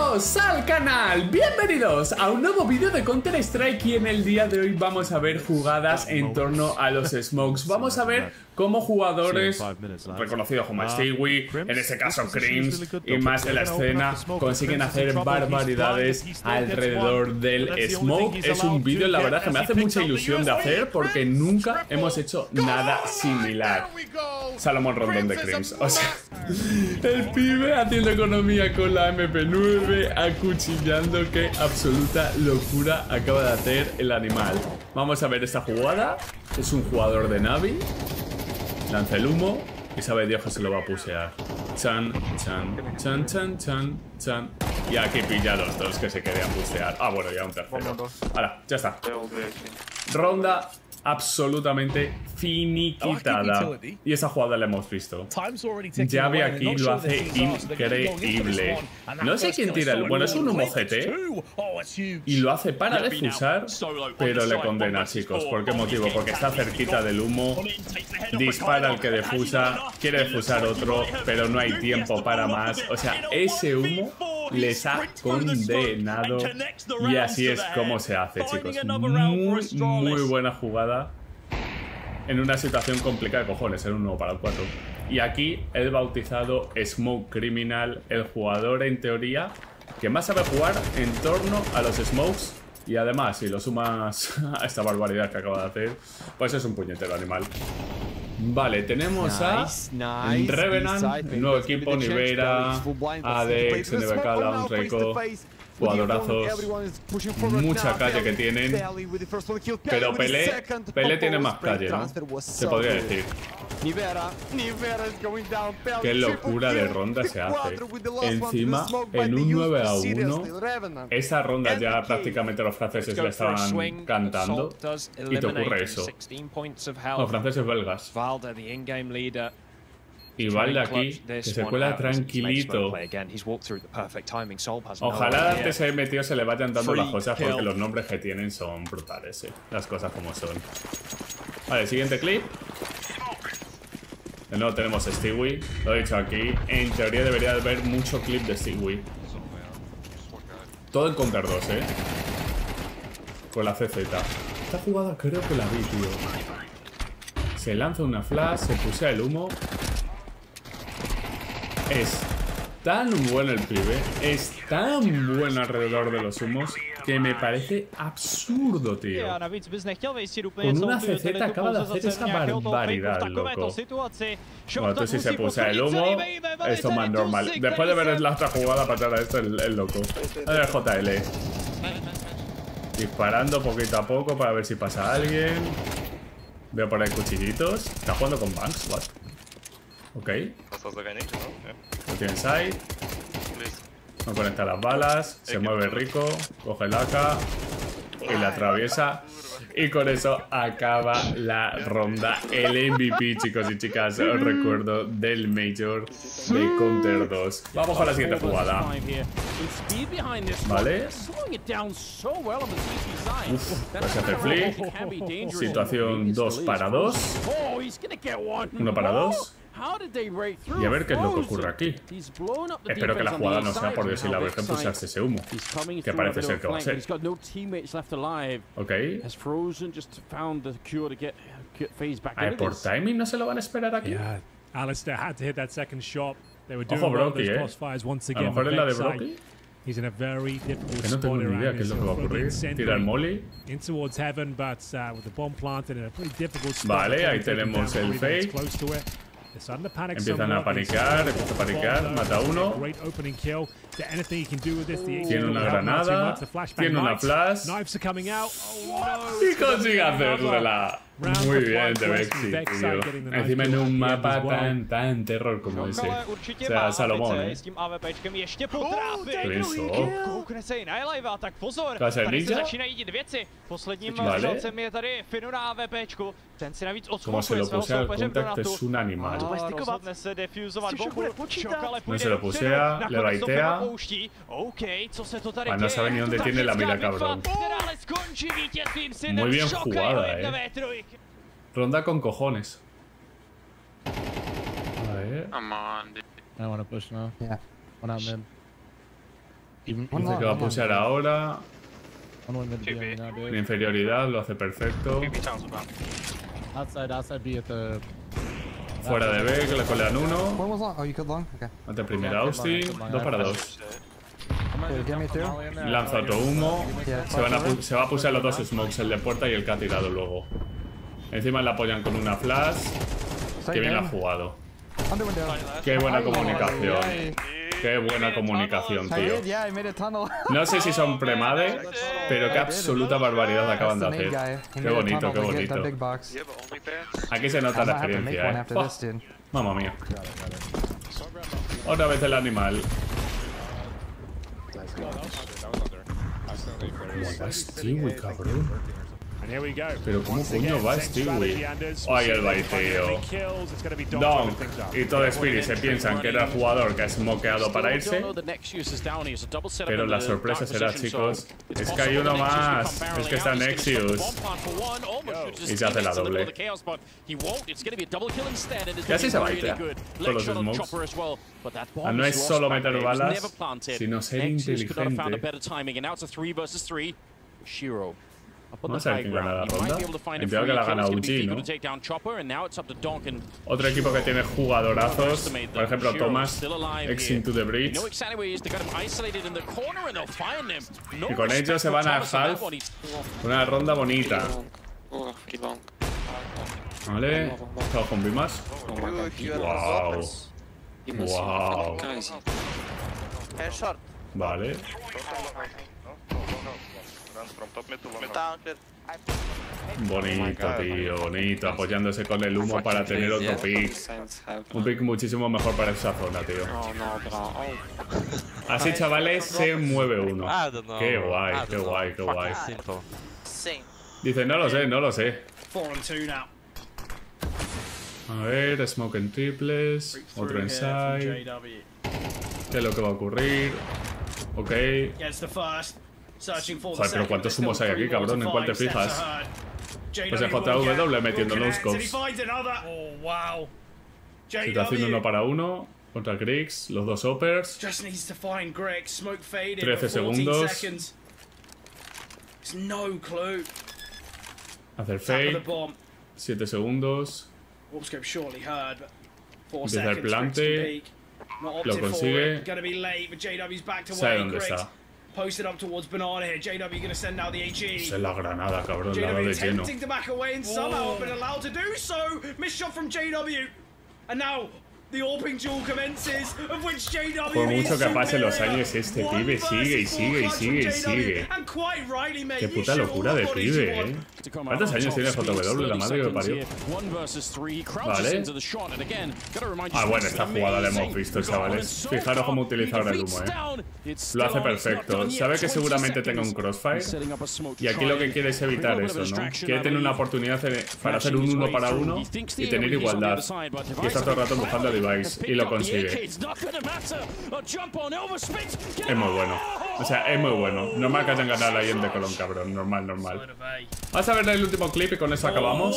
Bienvenidos al canal, bienvenidos a un nuevo vídeo de Counter Strike. Y en el día de hoy vamos a ver jugadas en torno a los smokes. Vamos a ver cómo jugadores reconocidos como Stewie, en este caso Crims y más de la escena, consiguen hacer barbaridades alrededor del smoke. Es un vídeo, la verdad, que me hace mucha ilusión de hacer porque nunca hemos hecho nada similar. Salomón Rondón de Crims, o sea, el pibe haciendo economía con la MP9, acuchillando. Qué absoluta locura acaba de hacer el animal. Vamos a ver esta jugada. Es un jugador de Navi, lanza el humo y sabe Dios que se lo va a pusear. Chan, chan, chan, chan, chan, chan. Y aquí pilla a los dos que se querían pusear. Ah, bueno, ya un tercero. Ahora, ya está. Ronda absolutamente finiquitada. Y esa jugada la hemos visto. Llave aquí lo hace increíble. No sé quién tira el... Bueno, es un humo GT y lo hace para defusar, pero le condena, chicos. ¿Por qué motivo? Porque está cerquita del humo, dispara al que defusa, quiere defusar otro, pero no hay tiempo para más. O sea, ese humo les ha condenado. Y así es como se hace, chicos. Muy, muy buena jugada. En una situación complicada de cojones, en un 1 para el 4. Y aquí el bautizado Smoke Criminal, el jugador en teoría que más sabe jugar en torno a los smokes. Y además, si lo sumas a esta barbaridad que acaba de hacer, pues es un puñetero animal. Vale, tenemos a Revenant, nuevo equipo, Niveira, Adex, NBK, Unreco, jugadorazos, mucha calle que tienen, pero Pelé tiene más calle, ¿no? Se podría decir. Qué locura de ronda se hace. Encima, en un 9-1, esa ronda ya prácticamente los franceses la estaban cantando. Y te ocurre eso. Los franceses belgas. Y Valde aquí, que se cuela tranquilito. Ojalá antes de metido se le vayan dando las cosas, porque los nombres que tienen son brutales, ¿eh? Las cosas como son. Vale, siguiente clip. De nuevo tenemos a Stewie, lo he dicho aquí. En teoría debería haber mucho clip de Stewie. Todo en Counter 2, ¿eh? Con la CZ. Esta jugada creo que la vi, tío. Se lanza una flash, se pusea el humo. Es tan bueno el pibe, es tan bueno alrededor de los humos, que me parece absurdo, tío. Con una CZ acaba de hacer esa barbaridad, loco. Bueno, tú sí se puso el humo, esto más normal. Después de ver la otra jugada patada, esto es el loco. A ver, JL. Disparando poquito a poco para ver si pasa alguien. Veo por ahí cuchillitos. Está jugando con Banks, what? Ok. Lo tiene side. No conecta las balas, se mueve rico, coge el AK y la atraviesa. Y con eso acaba la ronda. El MVP, chicos y chicas, os recuerdo, del Major de Counter 2. Vamos con la siguiente jugada. Vale. Pues hace flip. Situación 2 para 2. 1 para 2. Y a ver qué es lo que ocurre aquí. Espero que la jugada no sea por Dios y la Virgen pulsarse ese humo, que parece ser que va a ser. Ok. Ay, por timing no se lo van a esperar aquí. Ojo, Brocky, ¿eh? A lo mejor es la de Brocky. Que no tengo ni idea qué es lo que va a ocurrir. Tira el molly. Vale, ahí tenemos el fake. Empiezan a panicar, empieza a panicar, mata a uno. Tiene una granada, tiene una flash y consigue hacérsela. Muy bien, Device, tío. Encima en un mapa tan terror como ese. O sea, Salomón, ¿eh? Cristo. Casanilla. Vale. Como se lo pusea al contacto, es un animal. No se lo pusea, le baitea. Ah, no sabe ni dónde tiene la mira, cabrón. Muy bien jugada, ¿eh? Ronda con cojones. A ver. I don't want to push now. Yeah. When I'm in. Dice que va a pushear ahora. La inferioridad lo hace perfecto. Fuera de B, que le colean uno. Ante primera Austin, 2 para 2. Lanza otro humo. Se va a pushear los 2 smokes, el de puerta y el que ha tirado luego. Encima le apoyan con una flash. Que bien ha jugado. Qué buena comunicación. Qué buena comunicación, tío. No sé si son premade, pero qué absoluta barbaridad acaban de hacer. Qué bonito, qué bonito. Aquí se nota la experiencia, ¿eh? Mamma mía. Otra vez el animal. Va Stewie, cabrón. Pero ¿cómo coño va Stewie? ¡Ay, el baiteo! Donk y todo Spirit se piensan que era el jugador que ha smokeado para irse. Pero la sorpresa será, chicos, es que hay uno más. Es que está Nexus. Y se hace la doble. Y así se baitea con los smokes. No es solo meter balas, sino ser inteligente. Shiro. Vamos a ver quién gana la ronda. Entiendo que la gana UG, ¿no? Otro equipo que tiene jugadorazos, por ejemplo Thomas, ex Into the Bridge. Y con ellos se van a half. Una ronda bonita. Vale, estamos con Bimas. Wow. Wow. Vale. Bonito, tío, bonito. Apoyándose con el humo para tener otro pick. Un pick muchísimo mejor para esa zona, tío. Así, chavales, se mueve uno. Qué guay, qué guay, qué guay. Dice, no lo sé, no lo sé. A ver, smoke en triples. Otro inside. ¿Qué es lo que va a ocurrir? Ok. Joder, pero ¿cuántos humos hay aquí, cabrón? ¿En cuál te fijas? Pues el JW metiendo los cops. Situación 1 para 1 contra Griggs, los 2 hoppers. 13 segundos. Hacer fake. 7 segundos. Empieza el plante. Lo consigue. Sabe dónde está. Posted up towards banana here. JW going to send out the AG. Se la granada, cabrón, la de lleno. Attempting to back away and somehow been allowed to do so. Missed shot from JW. And now the orping duel commences, of which JW. Por mucho que pasen los años, este pibe sigue y sigue y sigue y sigue. Qué puta locura de pibe, ¿eh? ¿Cuántos años tiene JW, la madre que me parió? Vale. Ah, bueno, esta jugada la hemos visto, chavales. Fijaros cómo utiliza ahora el humo, ¿eh? Lo hace perfecto. Sabe que seguramente tenga un crossfire. Y aquí lo que quiere es evitar eso, ¿no? Quiere tener una oportunidad para hacer un 1 para 1 y tener igualdad. Y está todo el rato empujando a Device y lo consigue. Es muy bueno. O sea, es muy bueno. Normal que hayan ganado ahí en de Colón, cabrón. Normal, normal. Vamos a ver el último clip y con eso acabamos.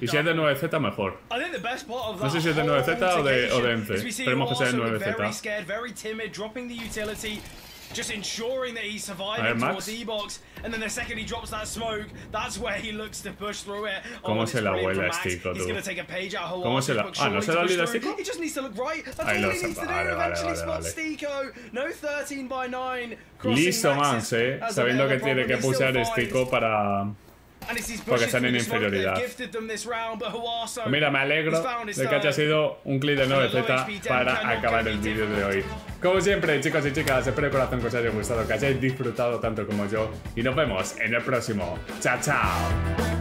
Y si es de 9Z, mejor. No sé si es de 9Z o de Ence. Esperemos que sea de 9Z. Just ensuring that he survives towards E-box, and then the second he drops that smoke, that's where he looks to push through it. ¿Cómo se la huele a Stico, tú? ¿Cómo se la? Ah, ¿no se la olvida Stico? He just needs to look right. That's all he needs to do. Eventually spot Stico. No 13 by 9. Listo, Mans, ¿eh? Sabiendo que tiene que pushar Stico para. Porque están en inferioridad. Mira, me alegro de que haya sido un clip de 9Z para acabar el vídeo de hoy. Como siempre, chicos y chicas, espero de corazón que os haya gustado, que hayáis disfrutado tanto como yo. Y nos vemos en el próximo. ¡Chao, chao!